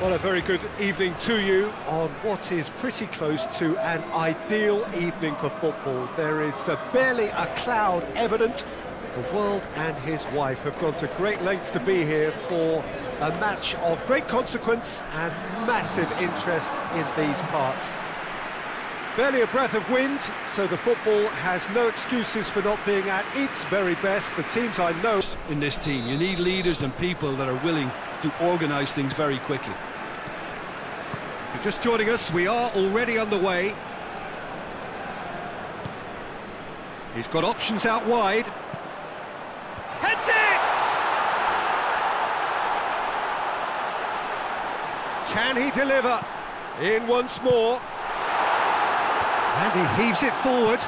Well, a very good evening to you on what is pretty close to an ideal evening for football. There is barely a cloud evident. The World and his wife have gone to great lengths to be here for a match of great consequence and massive interest in these parts. Barely a breath of wind, so the football has no excuses for not being at its very best. The teams I know... In this team, you need leaders and people that are willing to organise things very quickly. If you're just joining us, we are already underway. He's got options out wide. Heads it! Can he deliver? In once more. And he heaves it forward.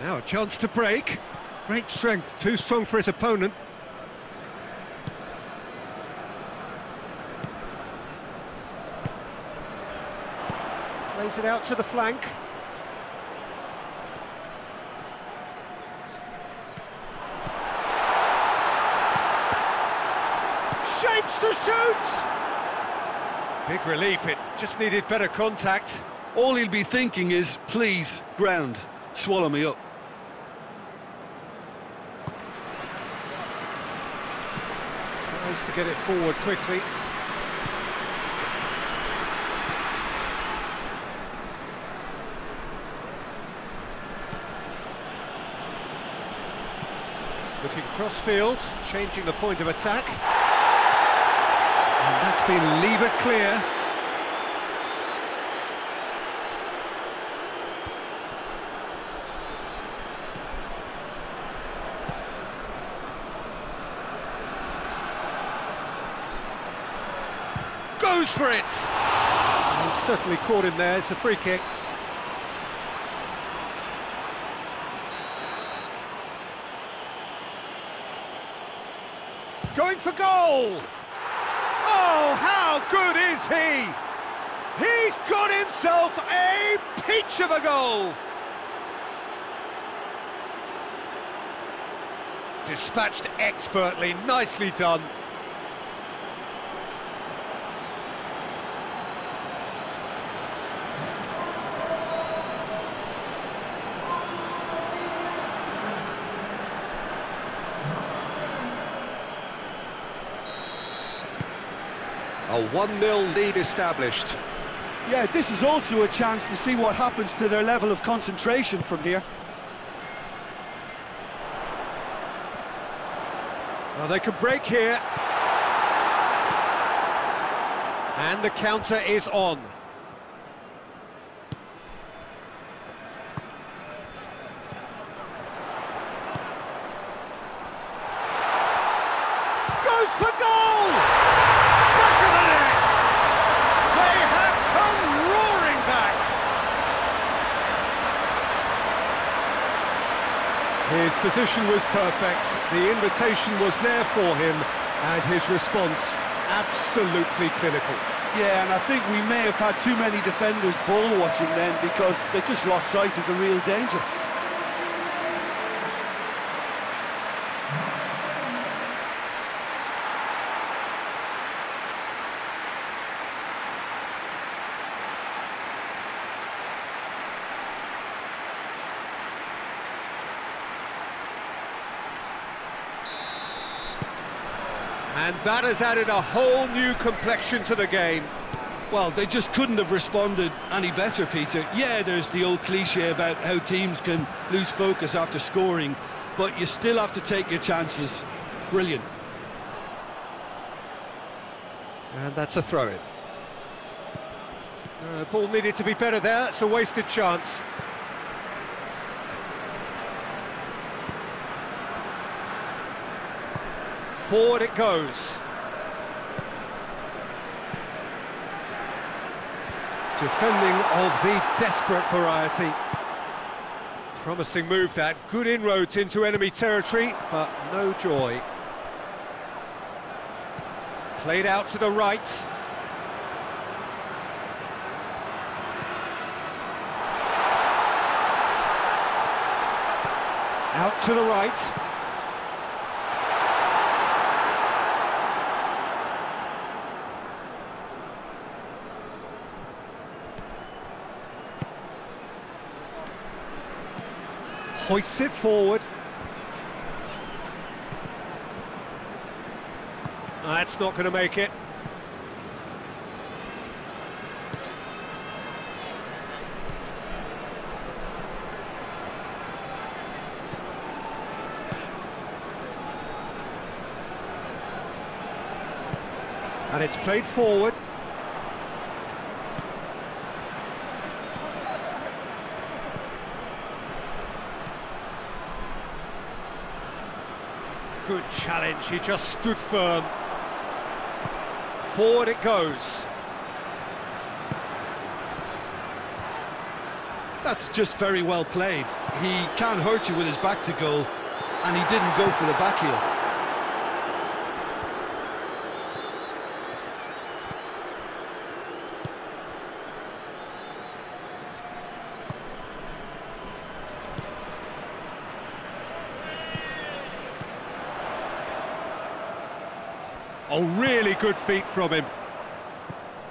Now a chance to break. Great strength, too strong for his opponent. Plays it out to the flank. Shapes to shoot! Big relief, it just needed better contact. All he'll be thinking is, please, ground, swallow me up. Tries to get it forward quickly. Looking cross-field, changing the point of attack. And that's been levered clear. Goes for it! And he's certainly caught him there, it's a free kick. Going for goal! Oh, how good is he? He's got himself a peach of a goal. Dispatched expertly, nicely done. A 1-0 lead established. Yeah, this is also a chance to see what happens to their level of concentration from here. Well, they could break here. And the counter is on. Goes for goal! His position was perfect, the invitation was there for him, and his response absolutely clinical. Yeah, and I think we may have had too many defenders ball-watching then, because they just lost sight of the real danger. And that has added a whole new complexion to the game. Well, they just couldn't have responded any better, Peter. Yeah, there's the old cliche about how teams can lose focus after scoring, but you still have to take your chances. Brilliant. And that's a throw-in. The ball needed to be better there, it's a wasted chance. Forward it goes. Defending of the desperate variety. Promising move that, good inroads into enemy territory, but no joy. Played out to the right. Out to the right. hoists it forward. That's not going to make it. And it's played forward. Good challenge, he just stood firm. Forward it goes. That's just very well played. He can't hurt you with his back to goal, and he didn't go for the back heel. Oh, really good feet from him.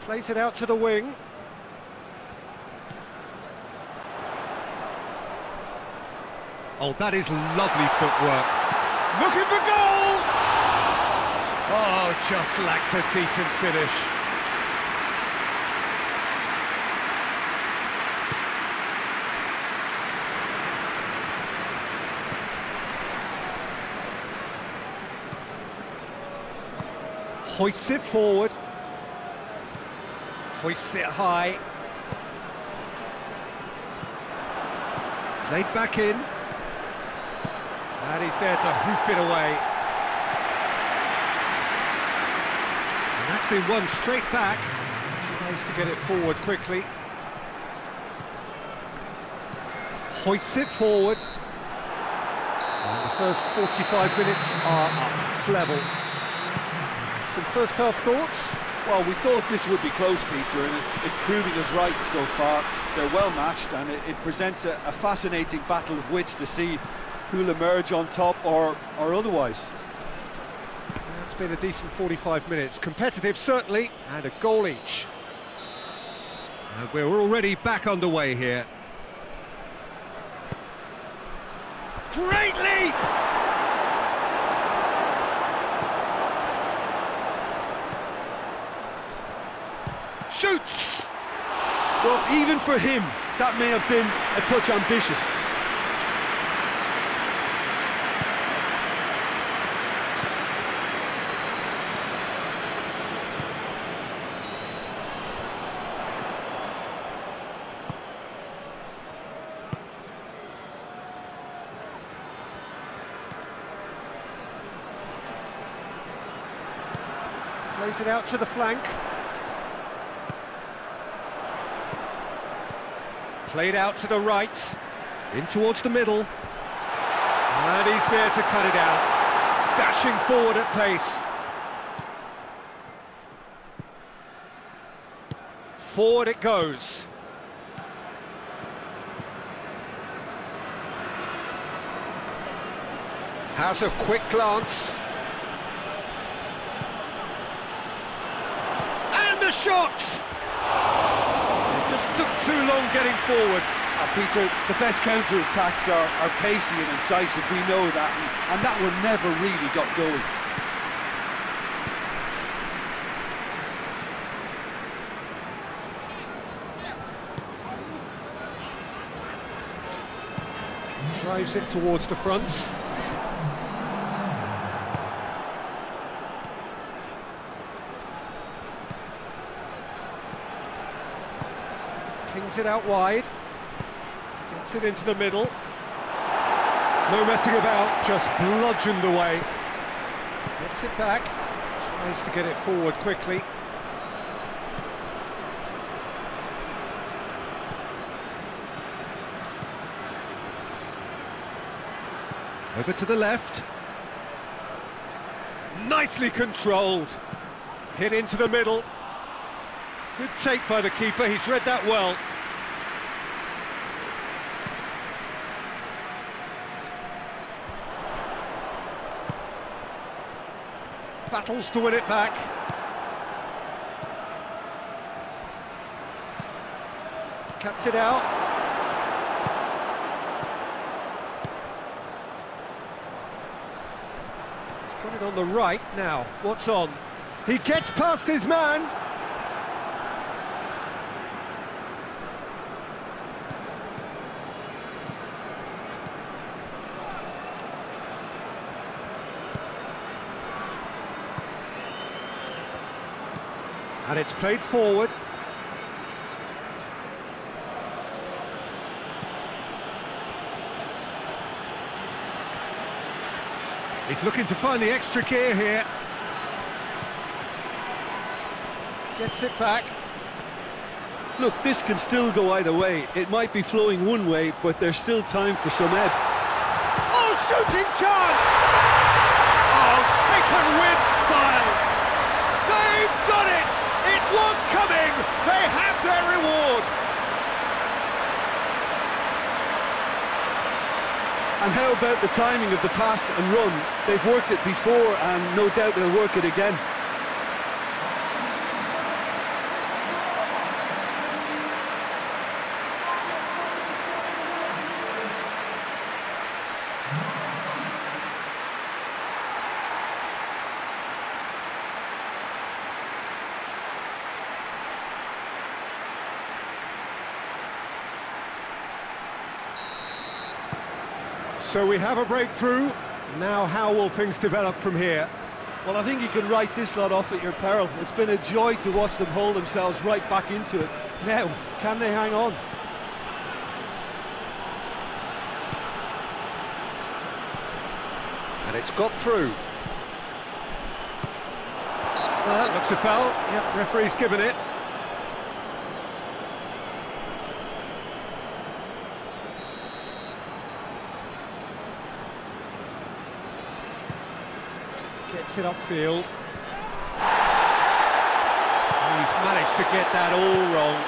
Plays it out to the wing. Oh, that is lovely footwork. Looking for goal! Oh, just lacked a decent finish. Hoists it forward, hoists it high, played back in, and he's there to hoof it away. And that's been won straight back, tries to get it forward quickly. Hoists it forward, and the first 45 minutes are up, it's level. Some first half thoughts? Well, we thought this would be close, Peter, and it's proving us right so far. They're well matched, and it presents a fascinating battle of wits to see who'll emerge on top or otherwise. It's been a decent 45 minutes. Competitive, certainly, and a goal each. And we're already back underway here. Great leap! Shoots! Well, even for him, that may have been a touch ambitious. Plays it out to the flank. Played out to the right, in towards the middle, and he's there to cut it out, dashing forward at pace. Forward it goes. Has a quick glance. And a shot! Took too long getting forward. Peter, the best counter-attacks are pacey and incisive, we know that, and that one never really got going. Drives it towards the front. It out wide, gets it into the middle, no messing about, just bludgeoned away, gets it back, tries to get it forward quickly. Over to the left, nicely controlled, hit into the middle, good take by the keeper, he's read that well. Battles to win it back. Cuts it out. Got it on the right now. What's on? He gets past his man. And it's played forward. He's looking to find the extra gear here. Gets it back. Look, this can still go either way. It might be flowing one way, but there's still time for some ebb. Oh, shooting chance! Oh, taken with style. They've done it! It was coming! They have their reward! And how about the timing of the pass and run? They've worked it before, and no doubt they'll work it again. So we have a breakthrough. Now how will things develop from here? Well, I think you can write this lot off at your peril. It's been a joy to watch them haul themselves right back into it. Now, can they hang on? And it's got through. That looks a foul. Yep, referee's given it. Gets it upfield. He's managed to get that all wrong.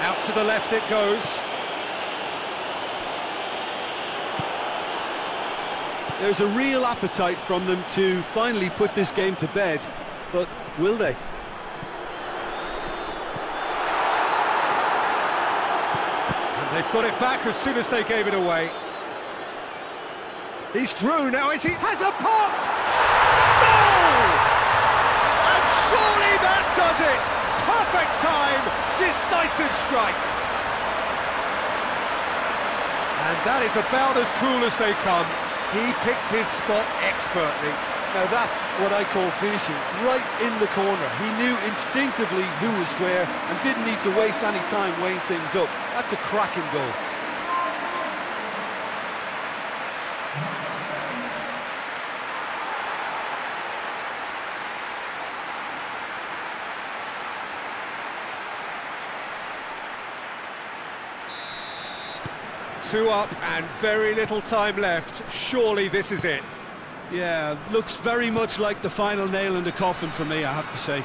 Out to the left it goes. There's a real appetite from them to finally put this game to bed, but will they? And they've got it back as soon as they gave it away. He's through now, as he has a pop! Goal! And surely that does it! Perfect time, decisive strike. And that is about as cool as they come. He picked his spot expertly. Now that's what I call finishing, right in the corner. He knew instinctively who was where and didn't need to waste any time weighing things up. That's a cracking goal. Two up and very little time left. Surely this is it. Yeah, looks very much like the final nail in the coffin for me, I have to say.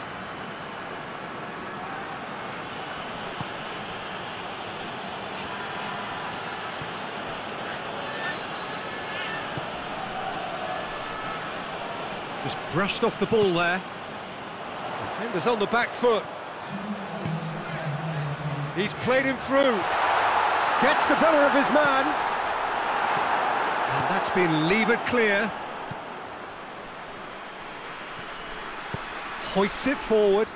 Just brushed off the ball there. Defender's on the back foot. He's played him through. Gets the better of his man. And that's been levered clear. Hoists it forward.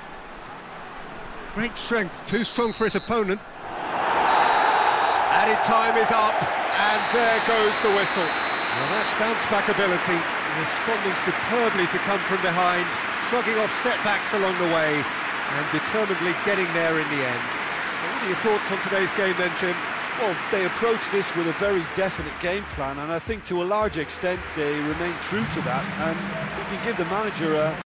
Great strength, too strong for his opponent. Added time is up, and there goes the whistle. Well, that's bounce-back ability, responding superbly to come from behind, shrugging off setbacks along the way, and determinedly getting there in the end. What are your thoughts on today's game then, Jim? Well, they approached this with a very definite game plan, and I think to a large extent they remain true to that, and we can give the manager a...